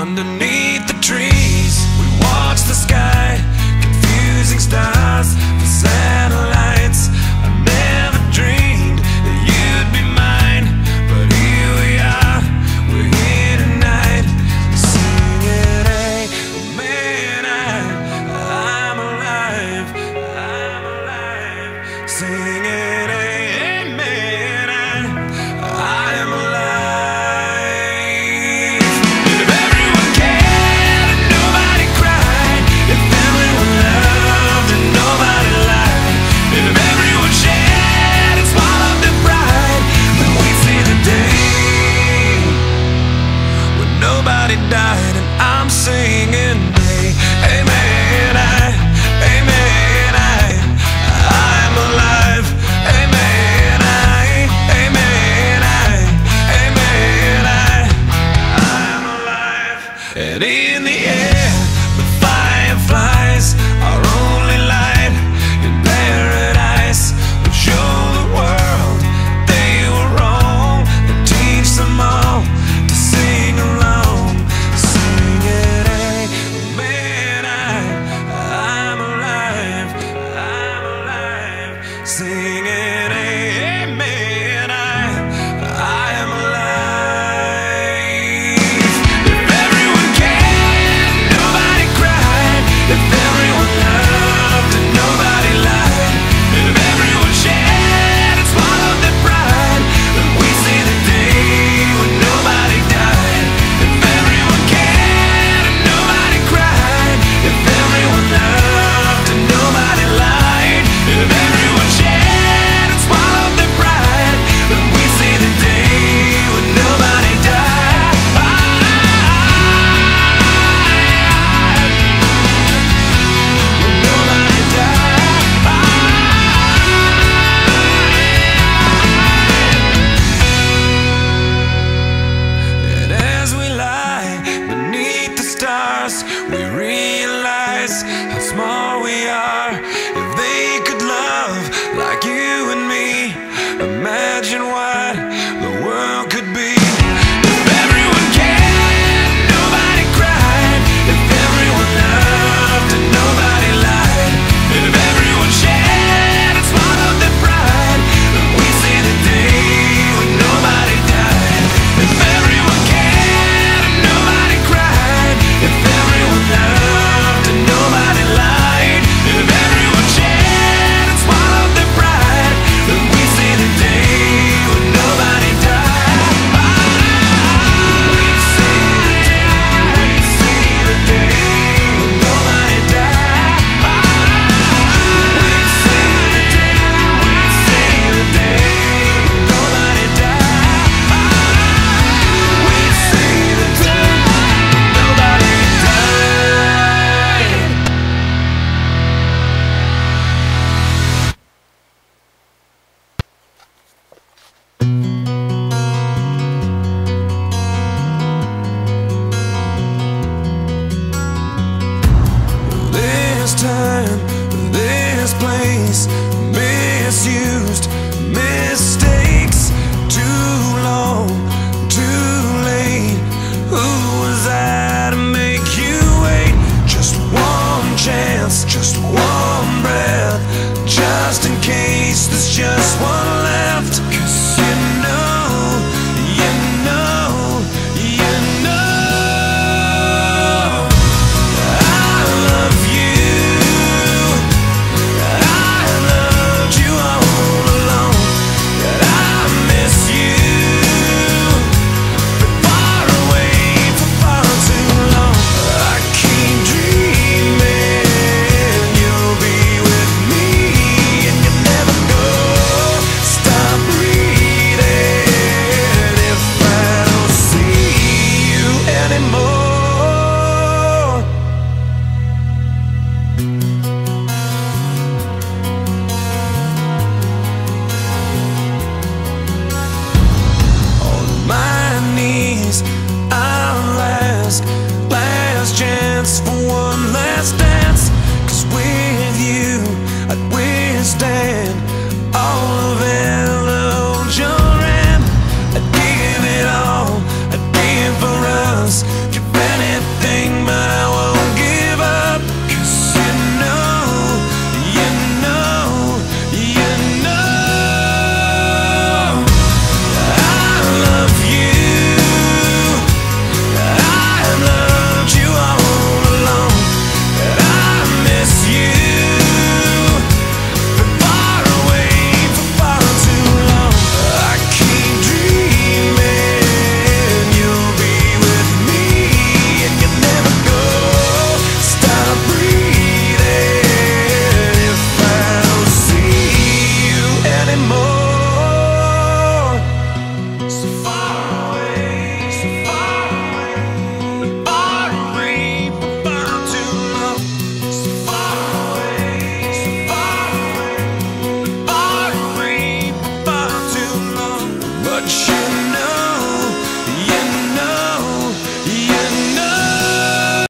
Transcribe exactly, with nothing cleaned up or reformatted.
underneath the trees, we watch the sky, confusing stars and satellites. I never dreamed that you'd be mine, but here we are, we're here tonight, singing, hey, man, I, I'm alive, I'm alive, singing, hey, man, I, I am alive. Died and I'm singing, hey, hey man, I, hey man, I, I'm alive, hey man, I, hey man, I, hey man, I, I'm alive. And in the air, the fireflies are only light in paradise. But show the world they were wrong and teach them all to sing along. Singing, hey, hey man, I, I am alive. If everyone cared, nobody cried. If everyone loved, and nobody lied. If everyone shared and swallowed their pride, then we see the day when nobody died. If everyone cared, and nobody cried. If everyone loved, and nobody lied. If everyone shared, we realize how small we are. If they could love like you and me, imagine what the world could be. If everyone cared, nobody cried. If everyone loved and nobody lied. If everyone shared and swallowed their pride, then we see the day when nobody died. If everyone cared and nobody cried, if loved and nobody lied, if everyone shared and swallowed their pride, then we see the day when nobody died. We see the day, we see the day when nobody died. We see the day, we see the day when nobody died. We see the day when nobody died. This time, this place, miss you.